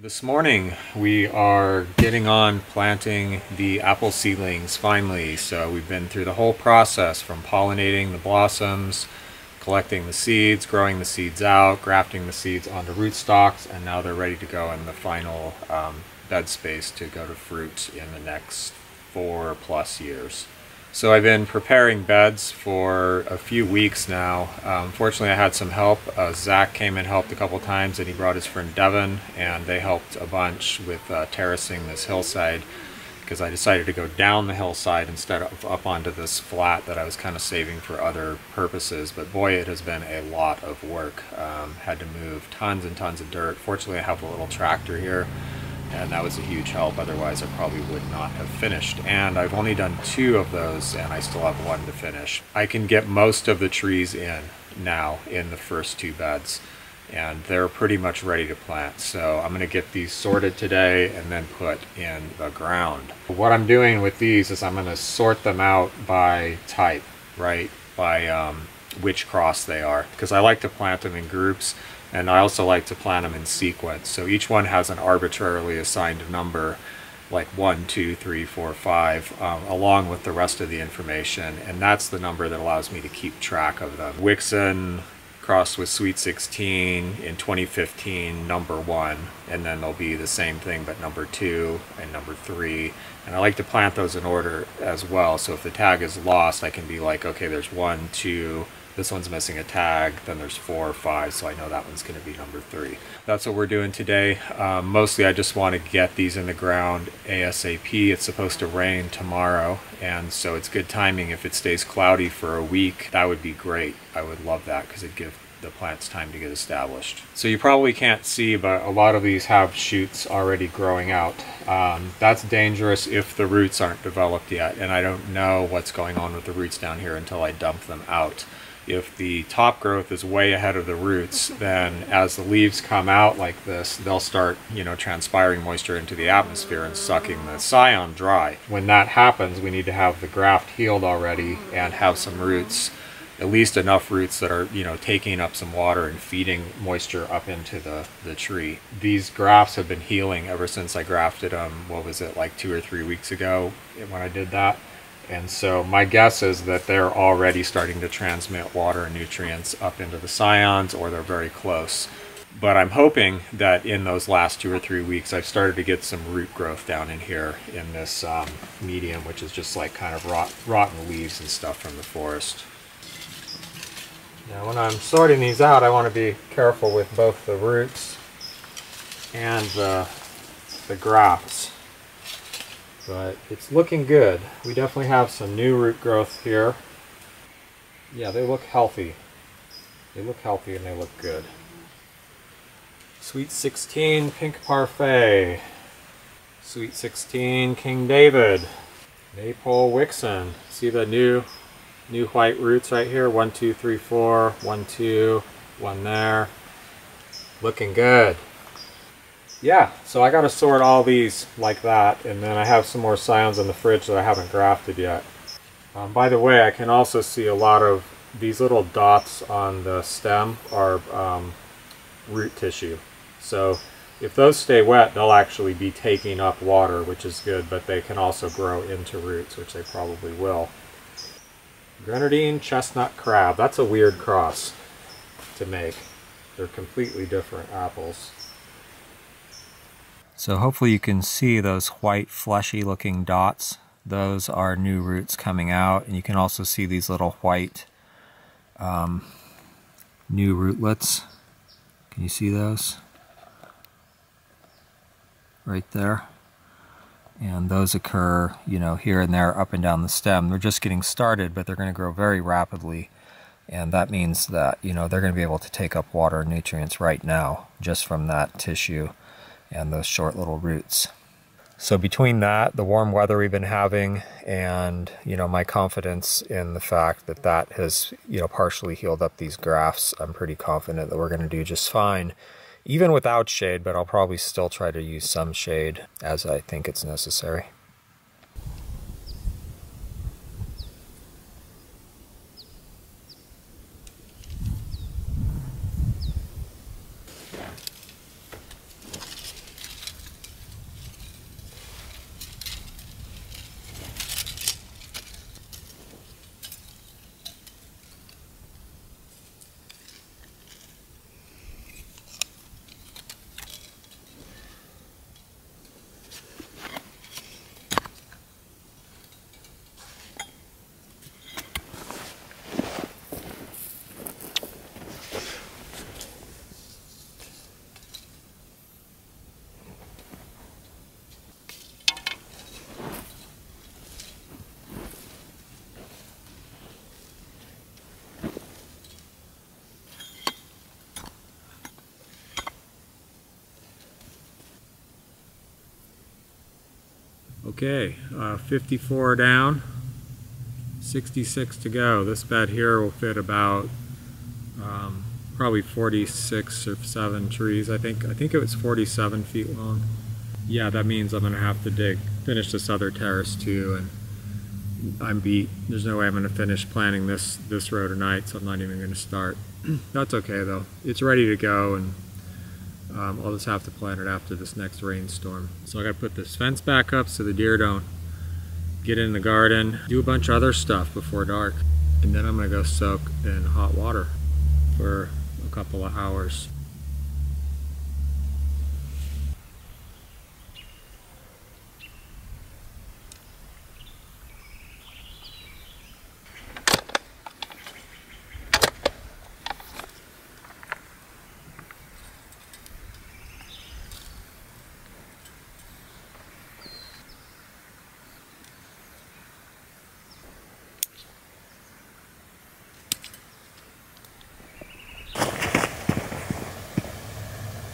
This morning we are getting on planting the apple seedlings finally. So we've been through the whole process from pollinating the blossoms, collecting the seeds, growing the seeds out, grafting the seeds onto rootstocks, and now they're ready to go in the final bed space to go to fruit in the next 4+ years. So I've been preparing beds for a few weeks now. Fortunately, I had some help. Zach came and helped a couple times, and he brought his friend Devin, and they helped a bunch with terracing this hillside, because I decided to go down the hillside instead of up onto this flat that I was kind of saving for other purposes. But boy, it has been a lot of work. Had to move tons and tons of dirt. Fortunately, I have a little tractor here, and that was a huge help. Otherwise, I probably would not have finished. And I've only done 2 of those, and I still have 1 to finish. I can get most of the trees in now in the first 2 beds, and they're pretty much ready to plant. So I'm gonna get these sorted today and then put in the ground. What I'm doing with these is I'm gonna sort them out by type, right? By which cross they are, because I like to plant them in groups. And I also like to plant them in sequence. So each one has an arbitrarily assigned number, like 1, 2, 3, 4, 5, along with the rest of the information. And that's the number that allows me to keep track of them. Wixon crossed with Sweet 16 in 2015, number 1, and then they'll be the same thing, but number 2 and number 3. And I like to plant those in order as well. So if the tag is lost, I can be like, okay, there's 1, 2, this one's missing a tag, then there's 4 or 5, so I know that one's gonna be number 3. That's what we're doing today. Mostly I just wanna get these in the ground ASAP. It's supposed to rain tomorrow, and so it's good timing. If it stays cloudy for a week, that would be great. I would love that, because it'd give the plants time to get established. So you probably can't see, but a lot of these have shoots already growing out. That's dangerous if the roots aren't developed yet, and I don't know what's going on with the roots down here until I dump them out. If the top growth is way ahead of the roots, then as the leaves come out like this, they'll start, you know, transpiring moisture into the atmosphere and sucking the scion dry. When that happens, we need to have the graft healed already and have some roots, at least enough roots that are, you know, taking up some water and feeding moisture up into the tree. These grafts have been healing ever since I grafted them, what was it, like 2 or 3 weeks ago when I did that? And so my guess is that they're already starting to transmit water and nutrients up into the scions, or they're very close. But I'm hoping that in those last 2 or 3 weeks, I've started to get some root growth down in here in this medium, which is just like kind of rotten leaves and stuff from the forest. Now when I'm sorting these out, I want to be careful with both the roots and the grafts. But it's looking good. We definitely have some new root growth here. Yeah, they look healthy. They look healthy and they look good. Sweet 16 Pink Parfait. Sweet 16 King David. Napole Wixon. See the new white roots right here? 1, 2, 3, 4. 1, 2. 1 there. Looking good. Yeah, so I gotta sort all these like that, and then I have some more scions in the fridge that I haven't grafted yet. By the way, I can also see a lot of these little dots on the stem are root tissue. So if those stay wet, they'll actually be taking up water, which is good, but they can also grow into roots, which they probably will. Grenadine chestnut crab, that's a weird cross to make. They're completely different apples. So hopefully you can see those white fleshy looking dots. Those are new roots coming out, and you can also see these little white new rootlets. Can you see those? Right there. And those occur, you know, here and there, up and down the stem. They're just getting started, but they're going to grow very rapidly. And that means that, you know, they're going to be able to take up water and nutrients right now, just from that tissue and those short little roots. So between that, the warm weather we've been having, and, you know, my confidence in the fact that that has, you know, partially healed up these grafts, I'm pretty confident that we're going to do just fine, even without shade. But I'll probably still try to use some shade as I think it's necessary. Okay, 54 down, 66 to go. This bed here will fit about probably 46 or 7 trees. I think it was 47 feet long. Yeah, that means I'm gonna have to finish this other terrace too, and I'm beat. There's no way I'm gonna finish planting this row tonight, so I'm not even gonna start. That's okay though. It's ready to go, and I'll just have to plant it after this next rainstorm. So I gotta put this fence back up so the deer don't get in the garden, do a bunch of other stuff before dark, and then I'm gonna go soak in hot water for a couple of hours.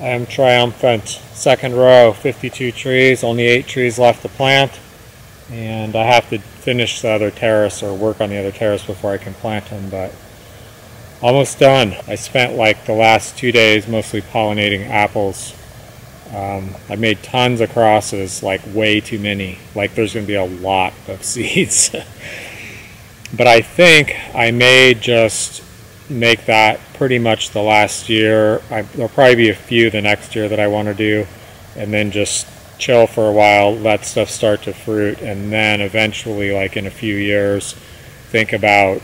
I am triumphant. Second row, 52 trees, only 8 trees left to plant, and I have to finish the other terrace or work on the other terrace before I can plant them, but almost done. I spent like the last 2 days mostly pollinating apples. I made tons of crosses, like way too many. Like there's going to be a lot of seeds. But I think I may just make that pretty much the last year. There'll probably be a few the next year that I want to do, and then just chill for a while, let stuff start to fruit, and then eventually, like in a few years, think about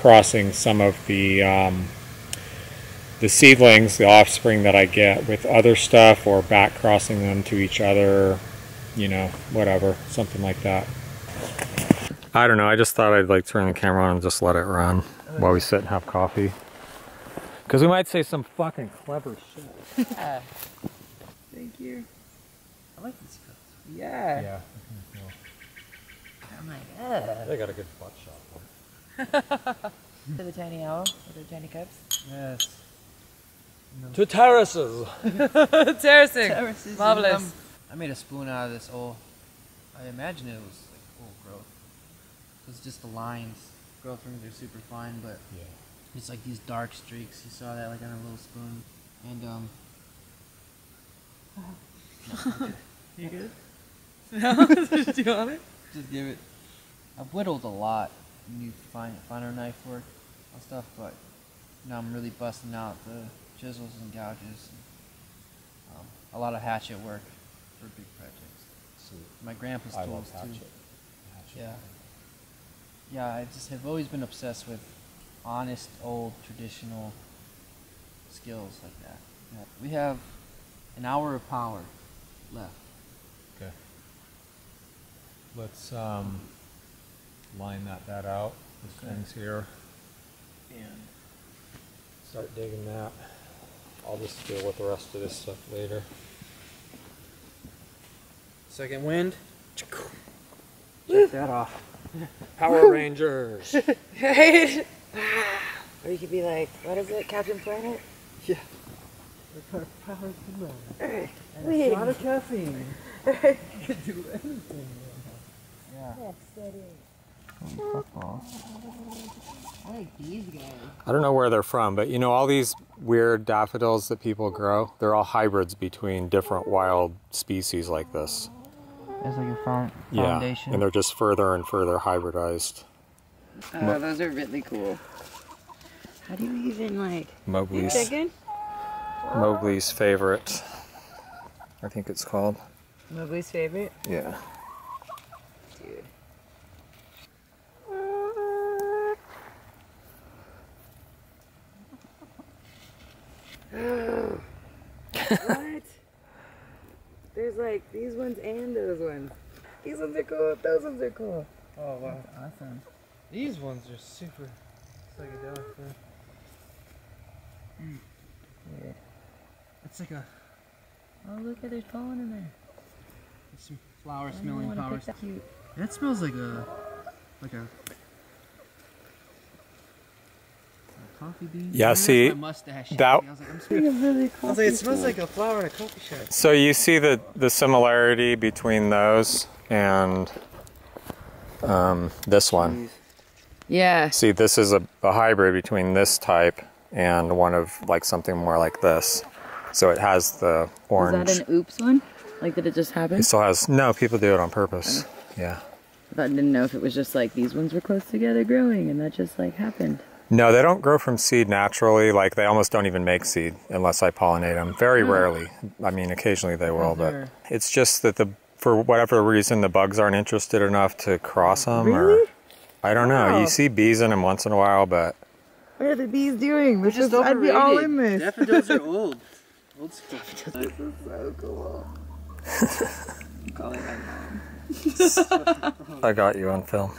crossing some of the seedlings, the offspring that I get, with other stuff, or back crossing them to each other, you know, whatever, something like that. I don't know, I just thought I'd like turn the camera on and just let it run while we sit and have coffee. Because we might say some fucking clever shit. Yeah. Thank you. I like these cups. Yeah. Yeah. I'm like, ugh. They got a good butt shot. To the tiny owl with their tiny cups? Yes. No. To terraces. Terracing. Terraces. Marvelous. I made a spoon out of this old. I imagine it was like old growth. It was just the lines. Growth rings are super fine, but yeah. It's like these dark streaks. You saw that like on a little spoon. And no, you good? No, just do you want it? Just give it. I've whittled a lot, new finer knife work and stuff, but now I'm really busting out the chisels and gouges, and, a lot of hatchet work for big projects. Sweet. My grandpa's tools. I love hatchet. Too. Hatchet. Yeah. Yeah, I just have always been obsessed with honest, old, traditional skills like that. Yeah. We have an hour of power left. Okay. Let's line that out, these things here, and start digging that. I'll just deal with the rest of this stuff later. Second wind. Check that off. Power Woo! Rangers. Right? Or you could be like, what is it, Captain Planet? Yeah. We're Power Planet. And a lot of caffeine. You could do anything. Yeah. Football. I like these guys. I don't know where they're from, but you know all these weird daffodils that people grow? They're all hybrids between different wild species like this. It's like a foundation. Yeah, and they're just further and further hybridized. Oh, those are really cool. How do you even like... Mowgli's favorite, I think it's called. Mowgli's favorite? Yeah. Dude. What? There's like these ones and those ones. These ones are cool, those ones are cool. Oh wow, that's awesome. These ones are super psychedelic. Yeah. It's like a... Oh look, there's pollen in there. There's some flower smelling flowers. That cute. That smells like a coffee beans. Yeah, see, that... I was like, it smells like a flower in a coffee shop. So you see the similarity between those and this one. Jeez. Yeah. See, this is a hybrid between this type and one of like something more like this. So it has the orange. Is that an oops one? Like, did it just happen? It still has. No, people do it on purpose. Yeah. But I didn't know if it was just like these ones were close together growing and that just like happened. No, they don't grow from seed naturally. Like, they almost don't even make seed unless I pollinate them. Very rarely. I mean, occasionally they will, but it's just that for whatever reason the bugs aren't interested enough to cross them. Really? Or I don't know. You see bees in them once in a while, but what are the bees doing? Which is I'd be all in this. Daffodils are old. Old stuff. This is so cool. I'm calling my mom. I got you on film.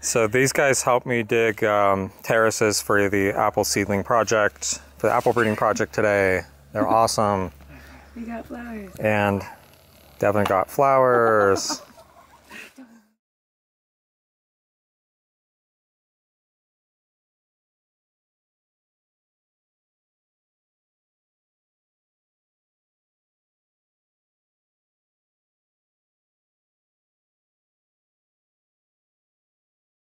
So these guys helped me dig terraces for the apple seedling project, for the apple breeding project today. They're awesome. We got flowers. And Devin got flowers.